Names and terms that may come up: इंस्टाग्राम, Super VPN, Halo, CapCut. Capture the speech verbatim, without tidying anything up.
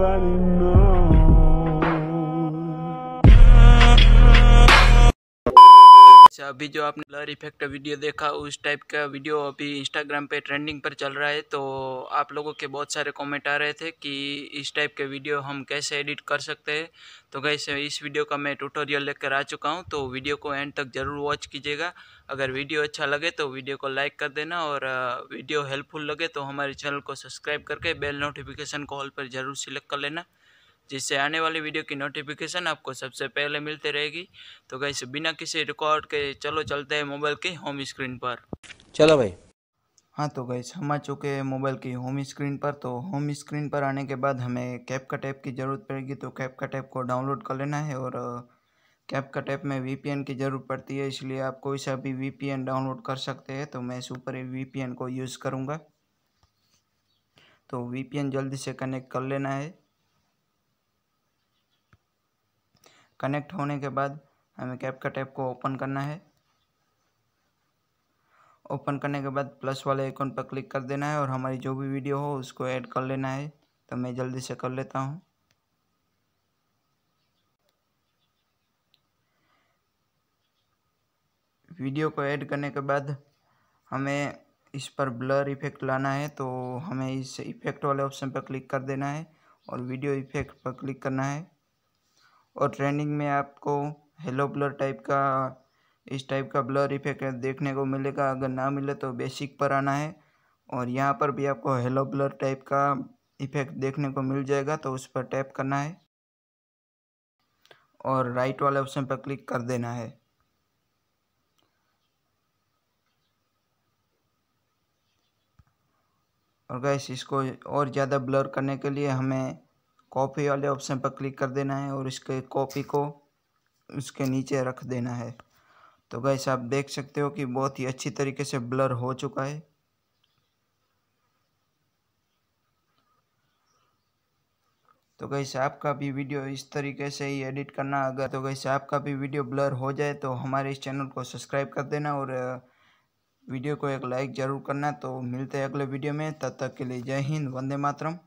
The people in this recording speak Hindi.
nobody knows. अभी जो आपने ब्लर इफेक्ट वीडियो देखा उस टाइप का वीडियो अभी इंस्टाग्राम पे ट्रेंडिंग पर चल रहा है। तो आप लोगों के बहुत सारे कमेंट आ रहे थे कि इस टाइप के वीडियो हम कैसे एडिट कर सकते हैं। तो गाइस इस वीडियो का मैं ट्यूटोरियल लेकर आ चुका हूँ, तो वीडियो को एंड तक ज़रूर वॉच कीजिएगा। अगर वीडियो अच्छा लगे तो वीडियो को लाइक कर देना, और वीडियो हेल्पफुल लगे तो हमारे चैनल को सब्सक्राइब करके बेल नोटिफिकेशन को ऑल पर ज़रूर सिलेक्ट कर लेना, जिससे आने वाली वीडियो की नोटिफिकेशन आपको सबसे पहले मिलते रहेगी। तो गाइस बिना किसी रिकॉर्ड के चलो चलते हैं मोबाइल की होम स्क्रीन पर। चलो भाई। हाँ तो गाइस हम आ चुके हैं मोबाइल की होम स्क्रीन पर। तो होम स्क्रीन पर आने के बाद हमें CapCut ऐप की ज़रूरत पड़ेगी। तो CapCut ऐप को डाउनलोड कर लेना है, और CapCut ऐप में वीपीएन की ज़रूरत पड़ती है, इसलिए आप कोई सा भी वीपीएन डाउनलोड कर सकते हैं। तो मैं सुपर वीपीएन को यूज़ करूँगा। तो वीपीएन जल्दी से कनेक्ट कर लेना है। कनेक्ट होने के बाद हमें CapCut ऐप को ओपन करना है। ओपन करने के बाद प्लस वाले आइकॉन पर क्लिक कर देना है, और हमारी जो भी वीडियो हो उसको ऐड कर लेना है। तो मैं जल्दी से कर लेता हूँ। वीडियो को ऐड करने के बाद हमें इस पर ब्लर इफेक्ट लाना है। तो हमें इस इफेक्ट वाले ऑप्शन पर क्लिक कर देना है, और वीडियो इफेक्ट पर क्लिक करना है। और ट्रेंडिंग में आपको हेलो ब्लर टाइप का इस टाइप का ब्लर इफेक्ट देखने को मिलेगा। अगर ना मिले तो बेसिक पर आना है, और यहाँ पर भी आपको हेलो ब्लर टाइप का इफेक्ट देखने को मिल जाएगा। तो उस पर टैप करना है, और राइट वाले ऑप्शन पर क्लिक कर देना है। और गाइस इसको और ज़्यादा ब्लर करने के लिए हमें कॉपी वाले ऑप्शन पर क्लिक कर देना है, और इसके कॉपी को उसके नीचे रख देना है। तो गाइस आप देख सकते हो कि बहुत ही अच्छी तरीके से ब्लर हो चुका है। तो गाइस आपका भी वीडियो इस तरीके से ही एडिट करना। अगर तो गाइस आपका भी वीडियो ब्लर हो जाए तो हमारे इस चैनल को सब्सक्राइब कर देना, और वीडियो को एक लाइक ज़रूर करना। तो मिलते हैं अगले वीडियो में, तब तक के लिए जय हिंद, वंदे मातरम।